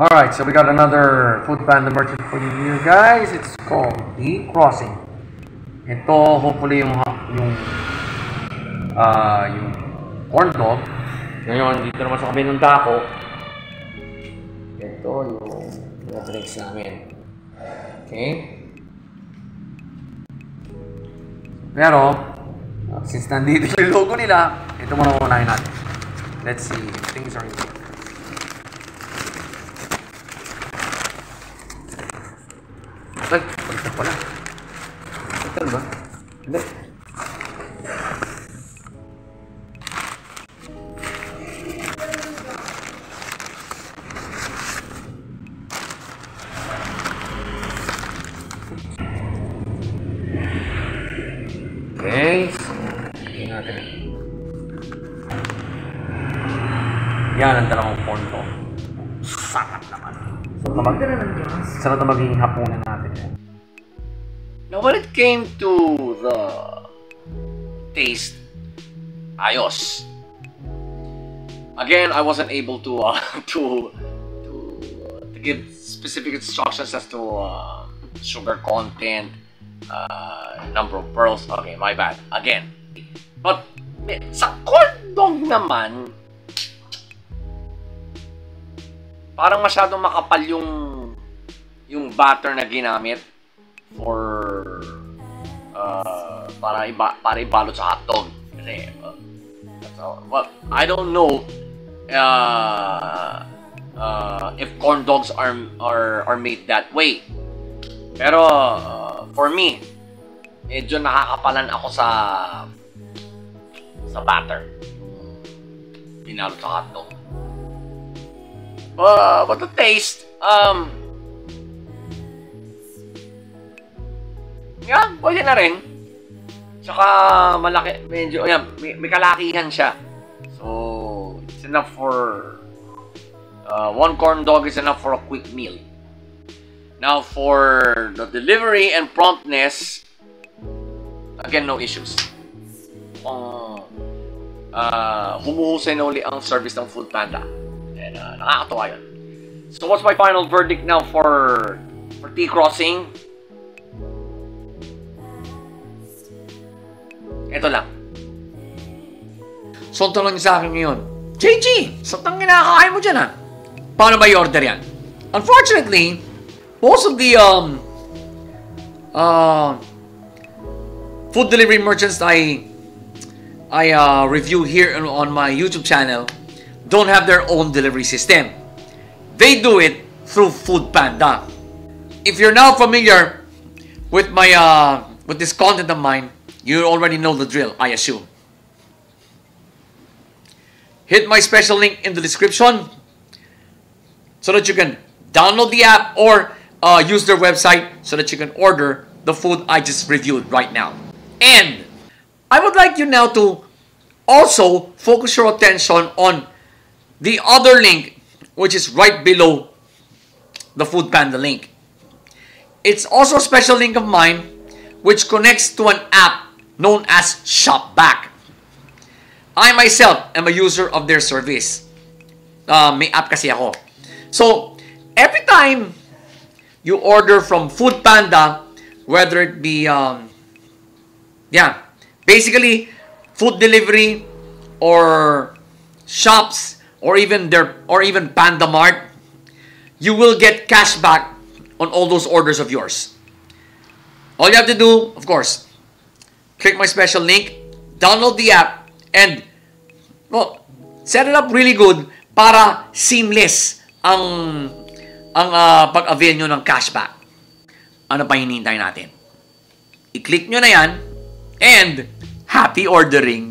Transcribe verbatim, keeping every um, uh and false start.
Alright, so we got another foodpanda merchant for you guys. It's called Tea Crossing. Ito, hopefully yung yung uh, yung corn dog. Ngayon, dito naman sa kabilang ng dako. Ito yung mga drinks namin. Okay? Pero, since nandito yung logo nila, ito muna unahin natin. Let's see if things are in here. Ay, pagkita pala. Ito ba? Hindi. Okay, so, tingin natin. Yan ang dalawang ponto. Sakap naman. So, sarap na maging hapunan natin. Now, when it came to the taste, ayos. Again, I wasn't able to uh, to, to, to give specific instructions as to uh, sugar content. Uh, number of pearls. Okay, my bad. Again. But, sa corn dog naman, parang masyadong makapal yung yung batter na ginamit for uh, para, iba, para ibalot sa hotdog. Kasi, uh, so, well, I don't know uh, uh, if corn dogs are, are, are made that way. Pero, uh, for me, medyo nakakapalan ako sa sa batter. Pinalo sa hotdog. Uh, but the taste, um, yeah, pwede na rin. Tsaka malaki, medyo, yeah, may, may kalakihan siya. So, it's enough for, uh, one corn dog is enough for a quick meal. Now, for the delivery and promptness, again, no issues. Uh, uh, humuhusay na uli ang service ng foodpanda. And uh, nakakatawa yun. So, what's my final verdict now for, for Tea Crossing? Ito lang. So, tanong niyo sa akin ngayon, J G, sa tangin nakakain mo dyan ha? Paano ba i-order yan? Unfortunately, most of the um, uh, food delivery merchants I I uh, review here on my YouTube channel don't have their own delivery system. They do it through foodpanda. If you're now familiar with my uh, with this content of mine, you already know the drill, I assume. Hit my special link in the description so that you can download the app or Uh, use their website so that you can order the food I just reviewed right now. And I would like you now to also focus your attention on the other link, which is right below the foodpanda link. It's also a special link of mine, which connects to an app known as ShopBack. I myself am a user of their service. Uh, may app kasi ako. So every time you order from foodpanda, whether it be, um, yeah, basically food delivery or shops or even their or even Panda Mart, you will get cash back on all those orders of yours. All you have to do, of course, click my special link, download the app, and well, set it up really good para seamless ang ang uh, pag-avail nyo ng cashback. Ano pa hinihintay natin? I-click nyo na yan and happy ordering!